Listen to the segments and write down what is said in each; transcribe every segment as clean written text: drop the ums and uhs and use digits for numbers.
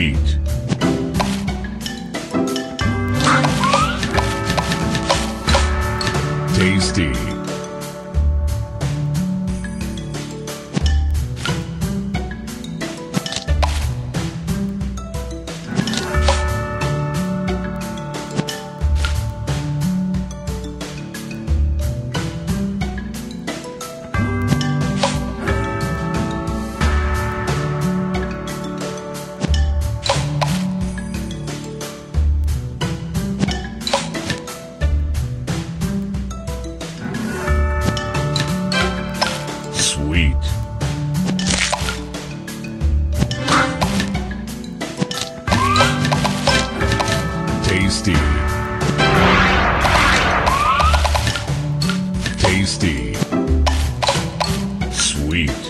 eat. Tasty. Tasty. Tasty. Sweet.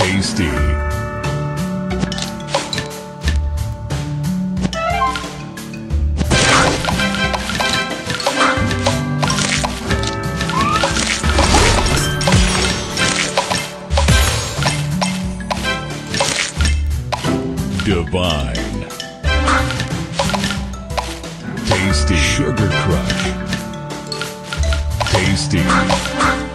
Tasty. Divine. Tasty. Sugar Crush. Tasty.